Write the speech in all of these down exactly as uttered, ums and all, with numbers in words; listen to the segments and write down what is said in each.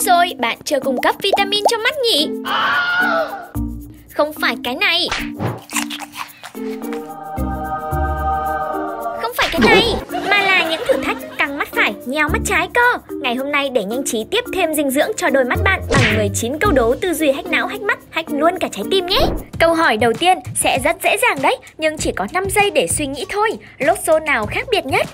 rồi, bạn chưa cung cấp vitamin cho mắt nhỉ? Không phải cái này. Không phải cái này, mà là những thử thách căng mắt phải, nheo mắt trái cơ. Ngày hôm nay để Nhanh Trí tiếp thêm dinh dưỡng cho đôi mắt bạn bằng mười chín câu đố tư duy hack não, hack mắt, hack luôn cả trái tim nhé. Câu hỏi đầu tiên sẽ rất dễ dàng đấy, nhưng chỉ có năm giây để suy nghĩ thôi. Lotso nào khác biệt nhất?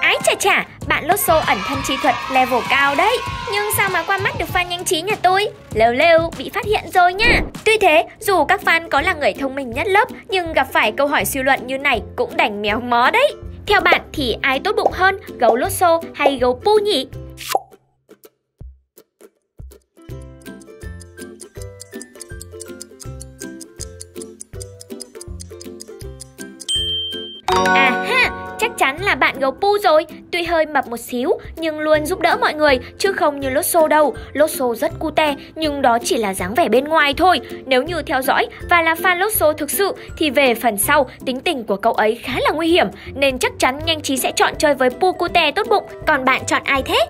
Ái chà chà, bạn Lotso ẩn thân chi thuật level cao đấy. Nhưng sao mà qua mắt được fan Nhanh Trí nhà tôi? Lêu lêu, bị phát hiện rồi nha. Tuy thế, dù các fan có là người thông minh nhất lớp, nhưng gặp phải câu hỏi suy luận như này cũng đành méo mó đấy. Theo bạn thì ai tốt bụng hơn, gấu Lotso hay gấu Pu nhỉ? Chắc chắn là bạn gấu Pu rồi, tuy hơi mập một xíu nhưng luôn giúp đỡ mọi người chứ không như Lotso đâu. Lotso rất cute nhưng đó chỉ là dáng vẻ bên ngoài thôi. Nếu như theo dõi và là fan Lotso thực sự thì về phần sau tính tình của cậu ấy khá là nguy hiểm nên chắc chắn Nhanh Trí sẽ chọn chơi với Pu cute tốt bụng. Còn bạn chọn ai thế?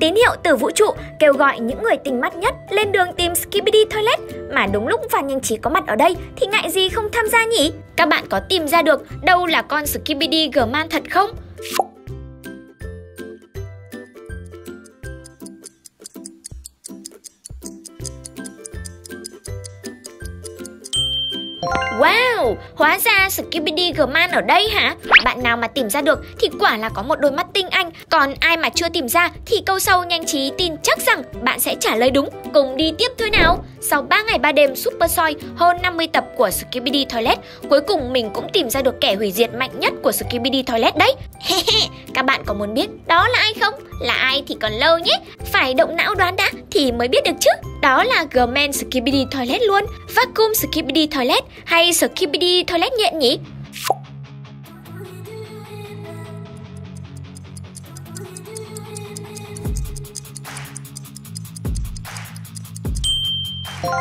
Tín hiệu từ vũ trụ kêu gọi những người tinh mắt nhất lên đường tìm Skibidi Toilet, mà đúng lúc fan Nhanh Trí có mặt ở đây thì ngại gì không tham gia nhỉ? Các bạn có tìm ra được đâu là con Skibidi G-Man thật không? Wow, hóa ra Skibidi G-Man ở đây hả? Bạn nào mà tìm ra được thì quả là có một đôi mắt tinh anh. Còn ai mà chưa tìm ra thì câu sau Nhanh Trí tin chắc rằng bạn sẽ trả lời đúng. Cùng đi tiếp thôi nào. Sau ba ngày ba đêm super soi hơn năm mươi tập của Skibidi Toilet, cuối cùng mình cũng tìm ra được kẻ hủy diệt mạnh nhất của Skibidi Toilet đấy. Các bạn có muốn biết đó là ai không? Là ai thì còn lâu nhé. Phải động não đoán đã thì mới biết được chứ. Đó là G-Man Skibidi Toilet luôn, Vacuum Skibidi Toilet hay Skibidi Toilet nhện nhỉ?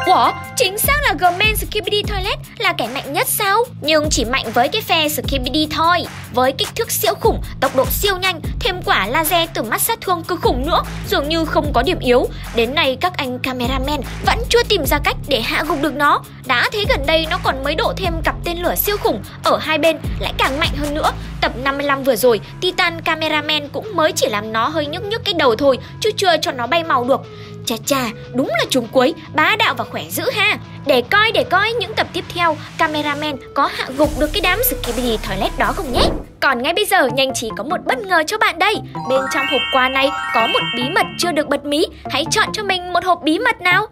Ủa, chính xác là G-Man Skibidi Toilet là kẻ mạnh nhất sao? Nhưng chỉ mạnh với cái phe Skibidi thôi. Với kích thước siêu khủng, tốc độ siêu nhanh, thêm quả laser từ mắt sát thương cực khủng nữa, dường như không có điểm yếu. Đến nay các anh cameraman vẫn chưa tìm ra cách để hạ gục được nó. Đã thế gần đây nó còn mới độ thêm cặp tên lửa siêu khủng ở hai bên lại càng mạnh hơn nữa. Tập năm mươi lăm vừa rồi, Titan cameraman cũng mới chỉ làm nó hơi nhức nhức cái đầu thôi, chứ chưa cho nó bay màu được. Chà chà, đúng là chúng cuối, bá đạo và khỏe dữ ha. Để coi, để coi những tập tiếp theo cameraman có hạ gục được cái đám Skibidi Toilet đó không nhé. Còn ngay bây giờ, Nhanh Trí có một bất ngờ cho bạn đây. Bên trong hộp quà này có một bí mật chưa được bật mí. Hãy chọn cho mình một hộp bí mật nào.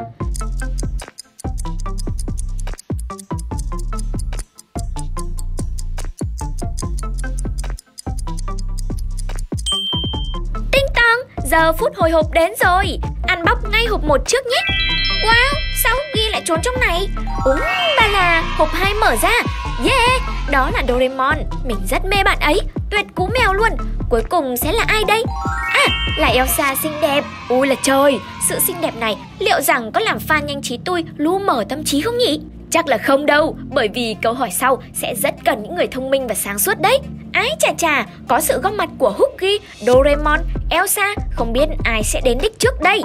Tinh tong, giờ phút hồi hộp đến rồi. Ăn bóc ngay hộp một trước nhé. Wow, sao Huggy lại trốn trong này? Úm, ba là hộp hai mở ra. Yeah, đó là Doraemon. Mình rất mê bạn ấy, tuyệt cú mèo luôn. Cuối cùng sẽ là ai đây? À, là Elsa xinh đẹp. Ui là trời, sự xinh đẹp này liệu rằng có làm fan Nhanh Trí tôi lu mở tâm trí không nhỉ? Chắc là không đâu, bởi vì câu hỏi sau sẽ rất cần những người thông minh và sáng suốt đấy. Ái chà chà, có sự góp mặt của Huggy, Doraemon, Elsa, không biết ai sẽ đến đích trước đây.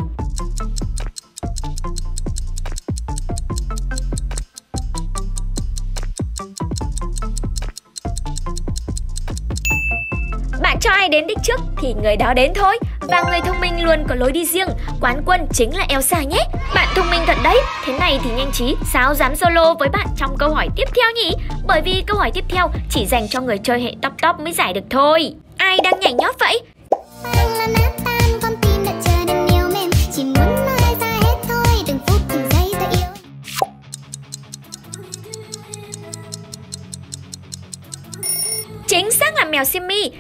Bạn cho ai đến đích trước thì người đó đến thôi. Và người thông minh luôn có lối đi riêng, quán quân chính là Elsa nhé. Bạn thông minh thật đấy, thế này thì Nhanh Trí sao dám solo với bạn trong câu hỏi tiếp theo nhỉ? Bởi vì câu hỏi tiếp theo chỉ dành cho người chơi hệ top top mới giải được thôi. Ai đang nhảy nhót vậy? Chính xác là mèo Simmy.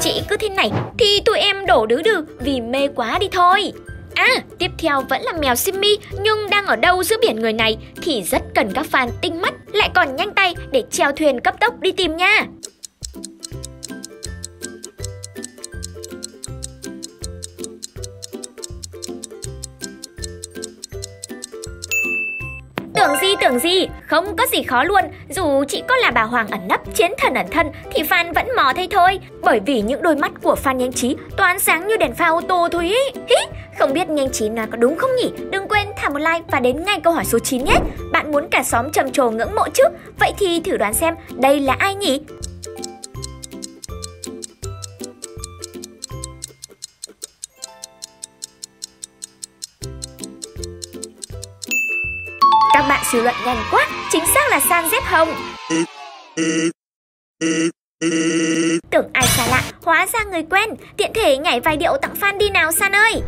Chị cứ thế này thì tụi em đổ đứ đừ vì mê quá đi thôi. À, tiếp theo vẫn là mèo Simmy nhưng đang ở đâu giữa biển người này thì rất cần các fan tinh mắt lại còn nhanh tay để chèo thuyền cấp tốc đi tìm nha. tưởng gì, không có gì khó luôn. Dù chỉ có là bà Hoàng ẩn nấp, chiến thần ẩn thân thì fan vẫn mò thấy thôi. Bởi vì những đôi mắt của fan Nhanh Trí toàn sáng như đèn pha ô tô thôi ý. Hí, không biết Nhanh Trí nói có đúng không nhỉ? Đừng quên thả một like và đến ngay câu hỏi số chín nhé. Bạn muốn cả xóm trầm trồ ngưỡng mộ chứ? Vậy thì thử đoán xem đây là ai nhỉ? Các bạn suy luận nhanh quá, chính xác là Sans dép hồng. Tưởng ai xa lạ, hóa ra người quen. Tiện thể nhảy vài điệu tặng fan đi nào Sans ơi.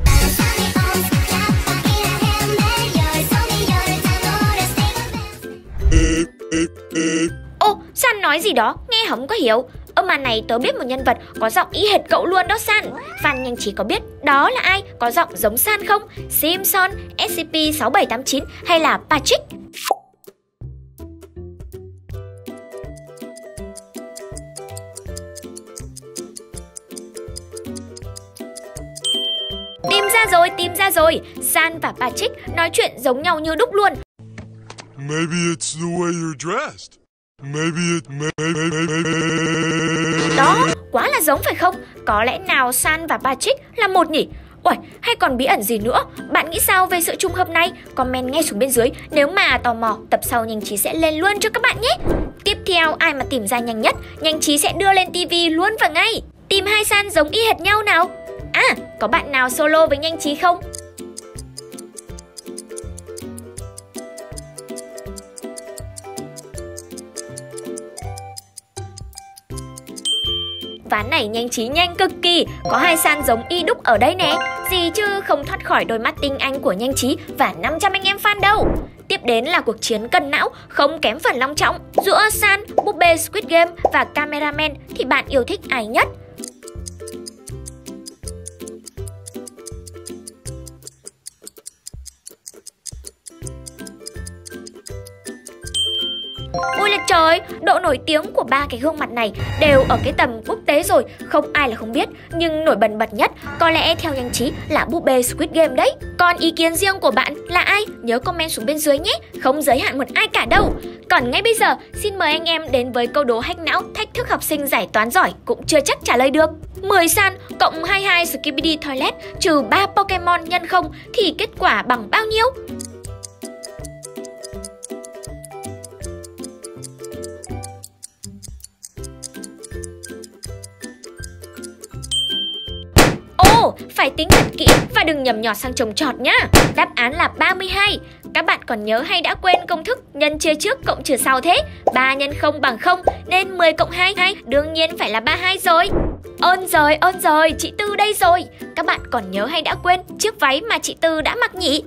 Ô, Sans nói gì đó, nghe hổng có hiểu. Ở màn này tớ biết một nhân vật có giọng y hệt cậu luôn đó Sans. Fan Nhanh Trí có biết đó là ai có giọng giống Sans không? Simpson, S C P sáu bảy tám chín hay là Patrick? Tìm ra rồi, tìm ra rồi. Sans và Patrick nói chuyện giống nhau như đúc luôn. Maybe it's the way you're dressed. Maybe it may, may, may, may. Đó, quá là giống phải không? Có lẽ nào Sans và Patrick là một nhỉ? Uầy, hay còn bí ẩn gì nữa? Bạn nghĩ sao về sự trùng hợp này? Comment ngay xuống bên dưới. Nếu mà tò mò, tập sau Nhanh Trí sẽ lên luôn cho các bạn nhé. Tiếp theo, ai mà tìm ra nhanh nhất, Nhanh Trí sẽ đưa lên ti vi luôn và ngay. Tìm hai Sans giống y hệt nhau nào. À, có bạn nào solo với Nhanh Trí không? Ván này Nhanh Trí nhanh cực kỳ, có hai Sans giống y đúc ở đây nè. Gì chứ không thoát khỏi đôi mắt tinh anh của Nhanh Trí và năm trăm anh em fan đâu. Tiếp đến là cuộc chiến cân não, không kém phần long trọng. Giữa Sans, búp bê Squid Game và Cameraman thì bạn yêu thích ai nhất? Ôi là trời, độ nổi tiếng của ba cái gương mặt này đều ở cái tầm quốc tế rồi, không ai là không biết. Nhưng nổi bần bật nhất có lẽ theo Nhanh Trí là búp bê Squid Game đấy. Còn ý kiến riêng của bạn là ai? Nhớ comment xuống bên dưới nhé, không giới hạn một ai cả đâu. Còn ngay bây giờ, xin mời anh em đến với câu đố hack não thách thức học sinh giải toán giỏi cũng chưa chắc trả lời được. mười Sans cộng hai mươi hai Skibidi Toilet trừ ba Pokemon nhân không thì kết quả bằng bao nhiêu? Phải tính thật kỹ và đừng nhầm nhọt sang trồng trọt nhá. Đáp án là ba mươi hai. Các bạn còn nhớ hay đã quên công thức nhân chia trước cộng trừ sau thế? ba nhân không bằng không nên mười cộng hai mươi hai đương nhiên phải là ba mươi hai rồi. Ơn rồi, ơn rồi, chị Tư đây rồi. Các bạn còn nhớ hay đã quên chiếc váy mà chị Tư đã mặc nhỉ?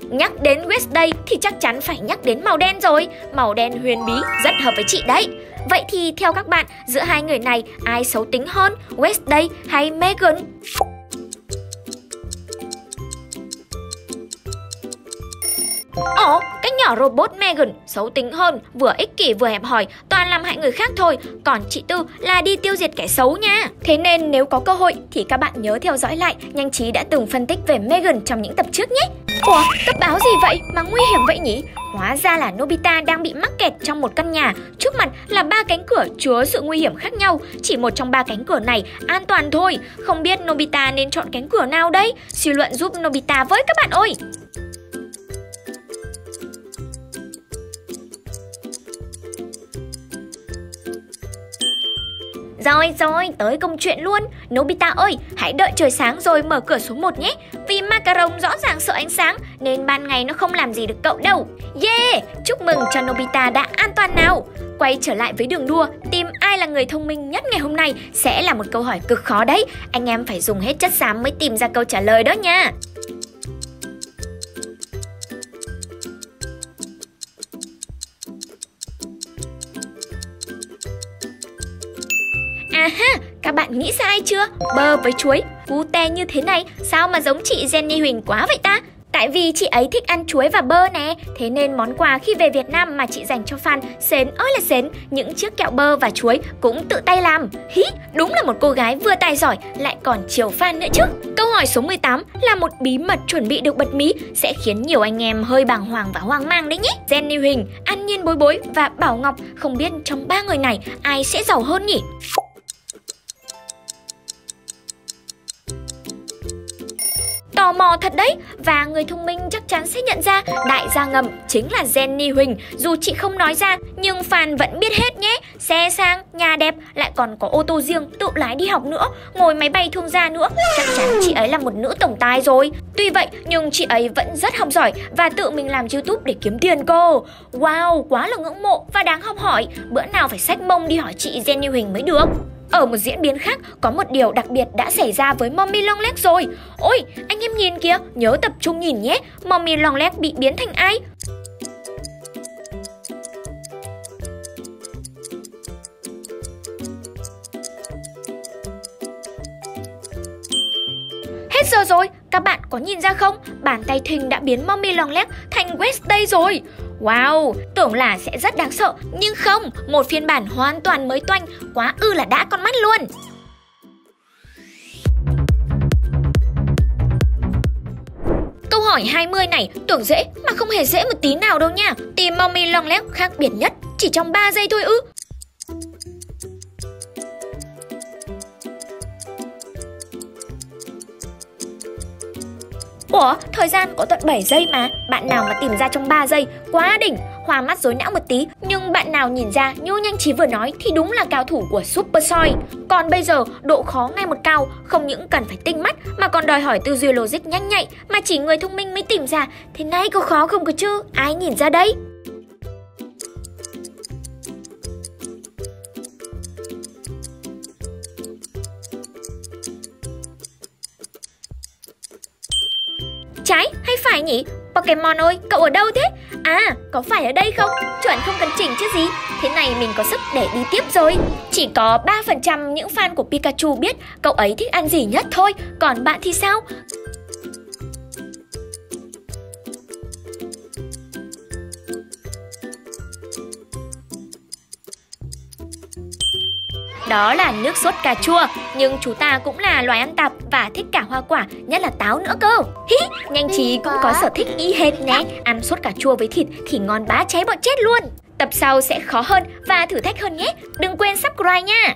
Nhắc đến Wednesday thì chắc chắn phải nhắc đến màu đen rồi. Màu đen huyền bí rất hợp với chị đấy. Vậy thì theo các bạn, giữa hai người này ai xấu tính hơn, Wednesday hay Megan? Ồ, cái nhỏ robot Megan xấu tính hơn, vừa ích kỷ vừa hẹp hòi, toàn làm hại người khác thôi. Còn chị Tư là đi tiêu diệt kẻ xấu nha. Thế nên nếu có cơ hội thì các bạn nhớ theo dõi lại Nhanh Trí đã từng phân tích về Megan trong những tập trước nhé. Ủa, cấp báo gì vậy mà nguy hiểm vậy nhỉ? Hóa ra là Nobita đang bị mắc kẹt trong một căn nhà. Trước mặt là ba cánh cửa chứa sự nguy hiểm khác nhau. Chỉ một trong ba cánh cửa này an toàn thôi. Không biết Nobita nên chọn cánh cửa nào đấy? Suy luận giúp Nobita với các bạn ơi! Rồi rồi, tới công chuyện luôn. Nobita ơi, hãy đợi trời sáng rồi mở cửa số một nhé. Vì macaron rõ ràng sợ ánh sáng nên ban ngày nó không làm gì được cậu đâu. Yeah, chúc mừng cho Nobita đã an toàn nào. Quay trở lại với đường đua, tìm ai là người thông minh nhất ngày hôm nay sẽ là một câu hỏi cực khó đấy. Anh em phải dùng hết chất xám mới tìm ra câu trả lời đó nha. À ha, các bạn nghĩ ra ai chưa? Bơ với chuối, cú te như thế này, sao mà giống chị Jenny Huỳnh quá vậy ta? Tại vì chị ấy thích ăn chuối và bơ nè, thế nên món quà khi về Việt Nam mà chị dành cho fan sến ơi là sến, những chiếc kẹo bơ và chuối cũng tự tay làm. Hí, đúng là một cô gái vừa tài giỏi lại còn chiều fan nữa chứ. Câu hỏi số mười tám là một bí mật chuẩn bị được bật mí sẽ khiến nhiều anh em hơi bàng hoàng và hoang mang đấy nhé. Jenny Huỳnh, An Nhiên Bối Bối và Bảo Ngọc, không biết trong ba người này ai sẽ giàu hơn nhỉ? Tò mò thật đấy, và người thông minh chắc chắn sẽ nhận ra đại gia ngầm chính là Jenny Huỳnh. Dù chị không nói ra nhưng fan vẫn biết hết nhé. Xe sang, nhà đẹp, lại còn có ô tô riêng, tự lái đi học nữa, ngồi máy bay thương gia nữa. Chắc chắn chị ấy là một nữ tổng tài rồi. Tuy vậy nhưng chị ấy vẫn rất học giỏi và tự mình làm YouTube để kiếm tiền cô. Wow, quá là ngưỡng mộ và đáng học hỏi. Bữa nào phải xách mông đi hỏi chị Jenny Huỳnh mới được. Ở một diễn biến khác, có một điều đặc biệt đã xảy ra với Mommy Longlegs rồi. Ôi, anh em nhìn kìa, nhớ tập trung nhìn nhé. Mommy Longlegs bị biến thành ai? Hết giờ rồi, các bạn có nhìn ra không? Bàn tay Thình đã biến Mommy Longlegs thành Wednesday rồi. Wow, tưởng là sẽ rất đáng sợ, nhưng không, một phiên bản hoàn toàn mới toanh, quá ư là đã con mắt luôn. Câu hỏi hai mươi này tưởng dễ mà không hề dễ một tí nào đâu nha. Tìm Mommy Longlegs khác biệt nhất chỉ trong ba giây thôi ư. Ủa, thời gian có tận bảy giây mà. Bạn nào mà tìm ra trong ba giây, quá đỉnh, hoa mắt rối não một tí. Nhưng bạn nào nhìn ra như Nhanh Trí vừa nói thì đúng là cao thủ của Super Soi. Còn bây giờ, độ khó ngay một cao, không những cần phải tinh mắt mà còn đòi hỏi tư duy logic nhanh nhạy mà chỉ người thông minh mới tìm ra. Thế này có khó không cơ chứ, ai nhìn ra đấy? Trái hay phải nhỉ? Pokemon ơi, cậu ở đâu thế? À, có phải ở đây không? Chuẩn không cần chỉnh chứ gì. Thế này mình có sức để đi tiếp rồi. Chỉ có ba phần trăm những fan của Pikachu biết cậu ấy thích ăn gì nhất thôi. Còn bạn thì sao? Đó là nước sốt cà chua, nhưng chúng ta cũng là loài ăn tạp và thích cả hoa quả, nhất là táo nữa cơ. Hí, Nhanh Trí cũng có sở thích y hệt nhé, ăn sốt cà chua với thịt thì ngon bá cháy bọn chết luôn. Tập sau sẽ khó hơn và thử thách hơn nhé, đừng quên subscribe nha.